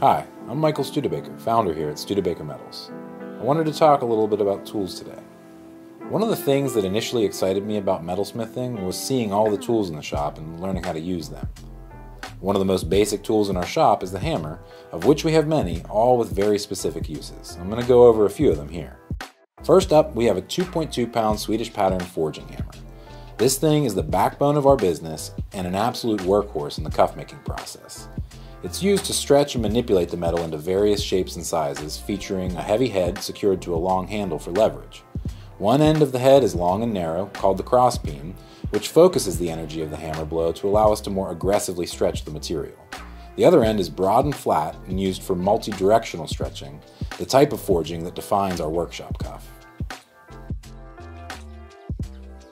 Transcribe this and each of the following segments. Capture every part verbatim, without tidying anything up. Hi, I'm Michael Studebaker, founder here at Studebaker Metals. I wanted to talk a little bit about tools today. One of the things that initially excited me about metalsmithing was seeing all the tools in the shop and learning how to use them. One of the most basic tools in our shop is the hammer, of which we have many, all with very specific uses. I'm going to go over a few of them here. First up, we have a two point two pound Swedish pattern forging hammer. This thing is the backbone of our business and an absolute workhorse in the cuff making process. It's used to stretch and manipulate the metal into various shapes and sizes, featuring a heavy head secured to a long handle for leverage. One end of the head is long and narrow, called the crossbeam, which focuses the energy of the hammer blow to allow us to more aggressively stretch the material. The other end is broad and flat and used for multi-directional stretching, the type of forging that defines our workshop cuff.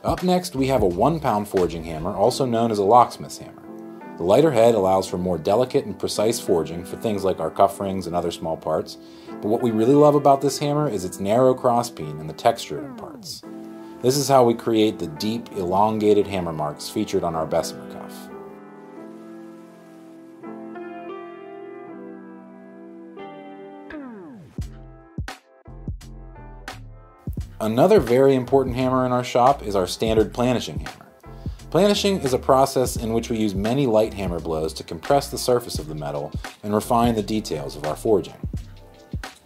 Up next, we have a one pound forging hammer, also known as a locksmith's hammer. The lighter head allows for more delicate and precise forging for things like our cuff rings and other small parts, but what we really love about this hammer is its narrow crossbeam and the texture it imparts. This is how we create the deep, elongated hammer marks featured on our Bessemer cuff. Another very important hammer in our shop is our standard planishing hammer. Planishing is a process in which we use many light hammer blows to compress the surface of the metal and refine the details of our forging.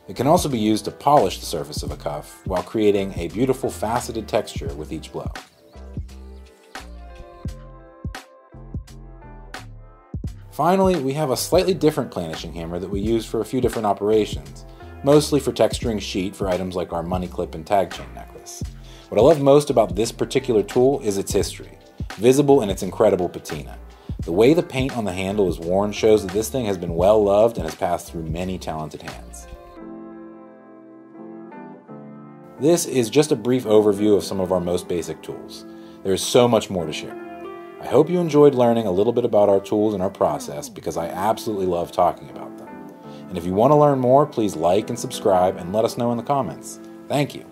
It can also be used to polish the surface of a cuff while creating a beautiful faceted texture with each blow. Finally, we have a slightly different planishing hammer that we use for a few different operations, mostly for texturing sheet for items like our money clip and tag chain necklace. What I love most about this particular tool is its history, visible in its incredible patina. The way the paint on the handle is worn shows that this thing has been well loved and has passed through many talented hands. This is just a brief overview of some of our most basic tools. There is so much more to share. I hope you enjoyed learning a little bit about our tools and our process because I absolutely love talking about them. And if you want to learn more, please like and subscribe and let us know in the comments. Thank you.